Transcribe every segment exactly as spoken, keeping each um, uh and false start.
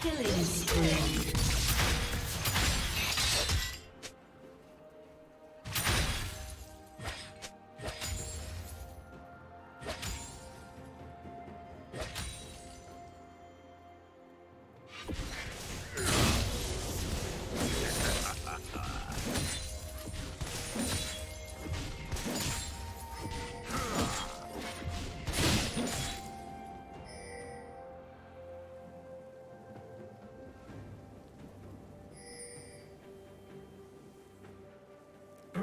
Killing spree.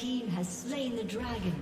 Team has slain the dragon.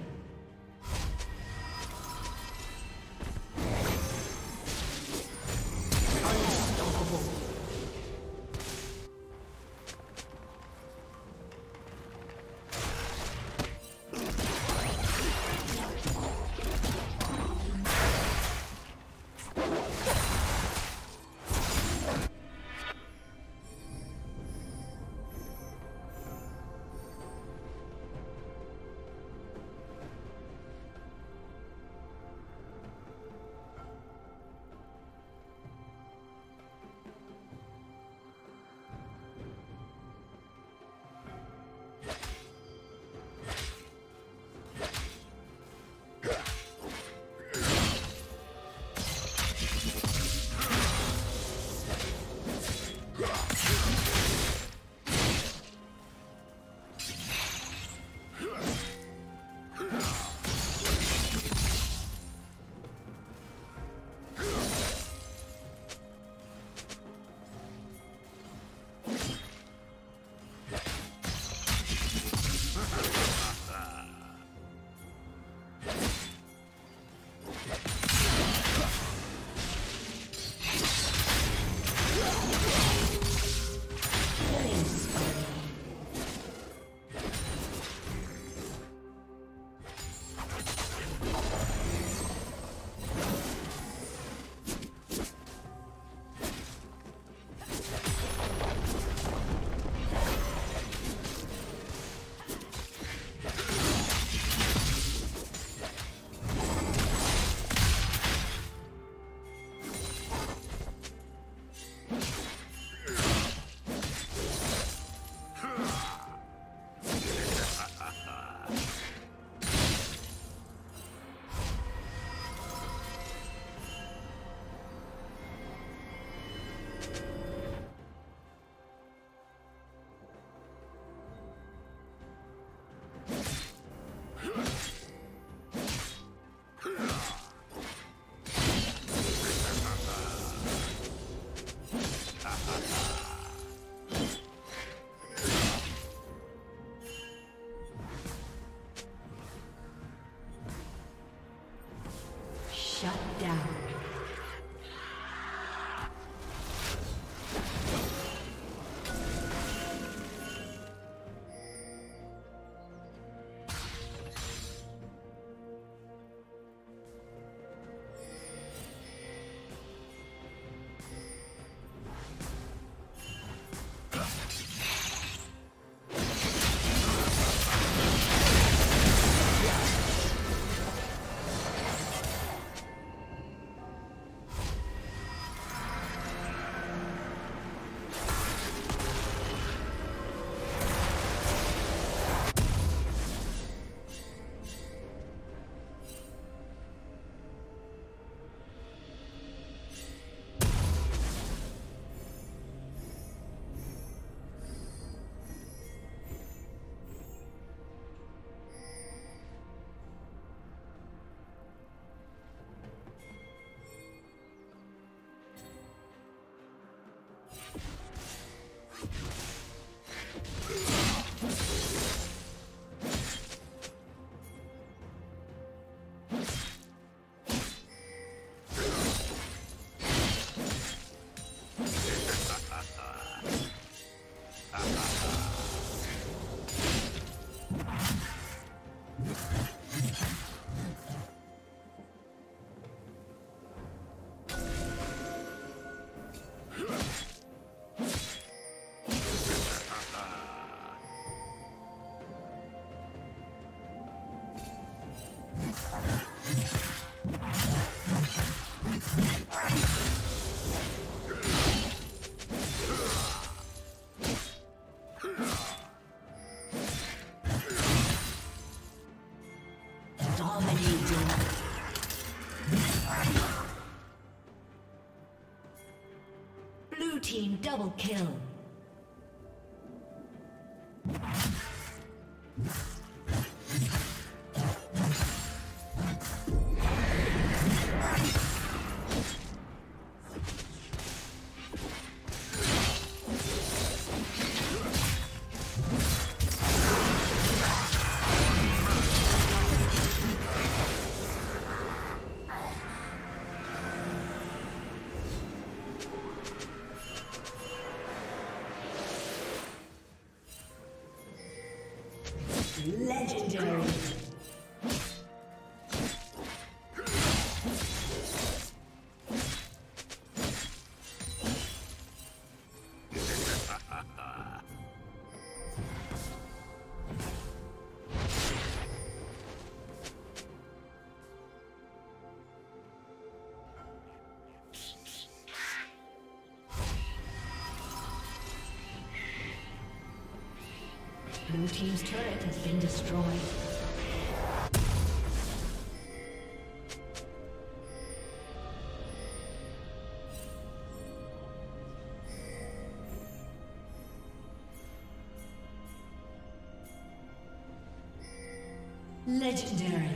Blue team double kill. Legendary. Blue team's turret has been destroyed. Legendary.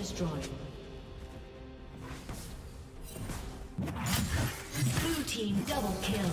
Destroyed. Blue team double kill.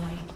destroyed.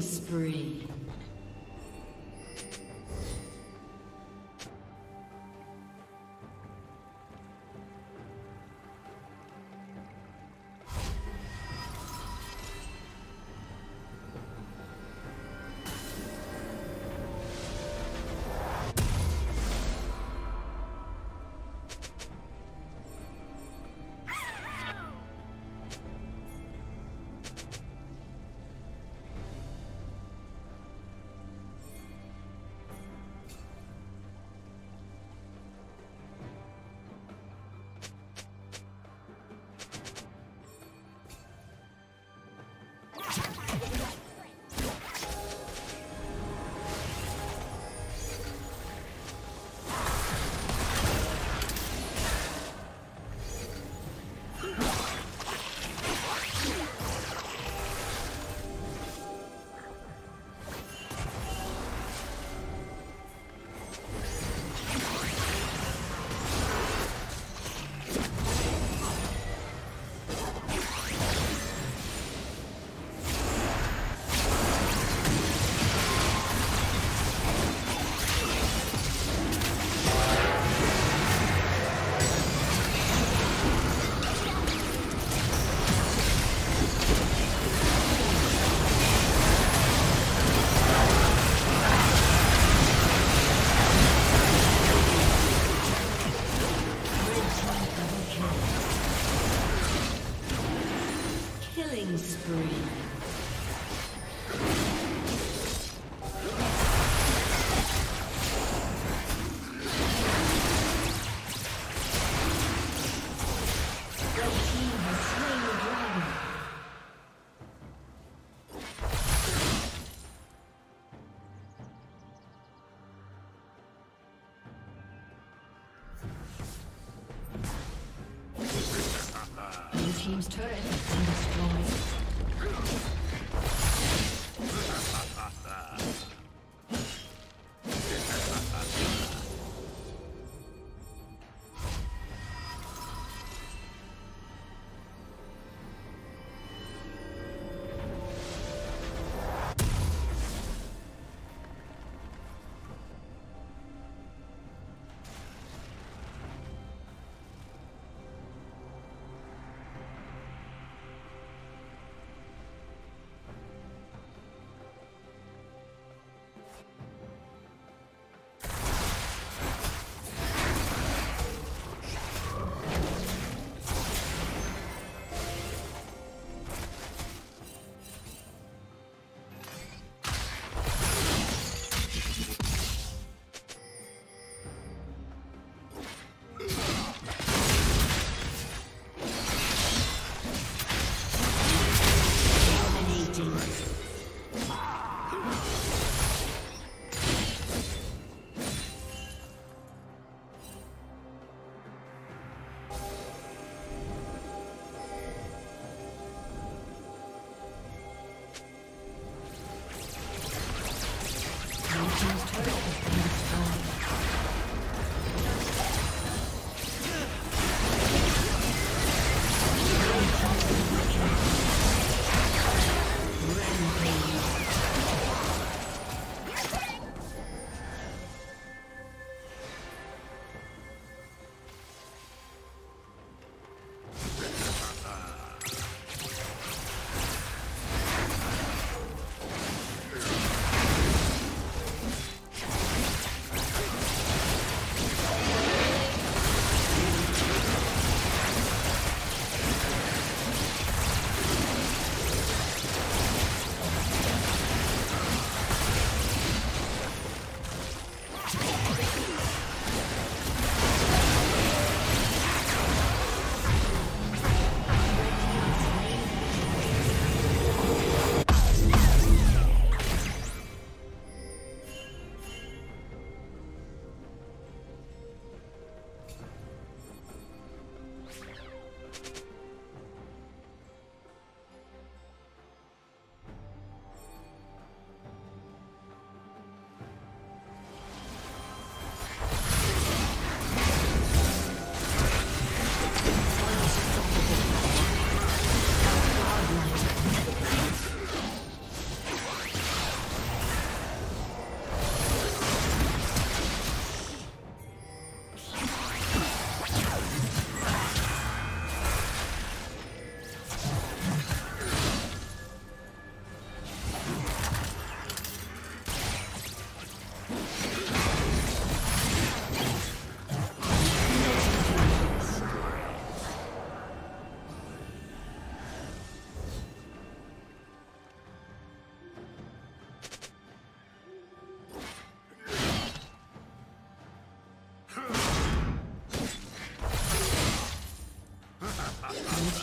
Spree. Spree. Team's turret has been destroyed.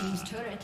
team's turret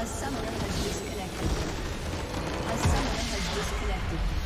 A summoner has disconnected. A summoner has disconnected.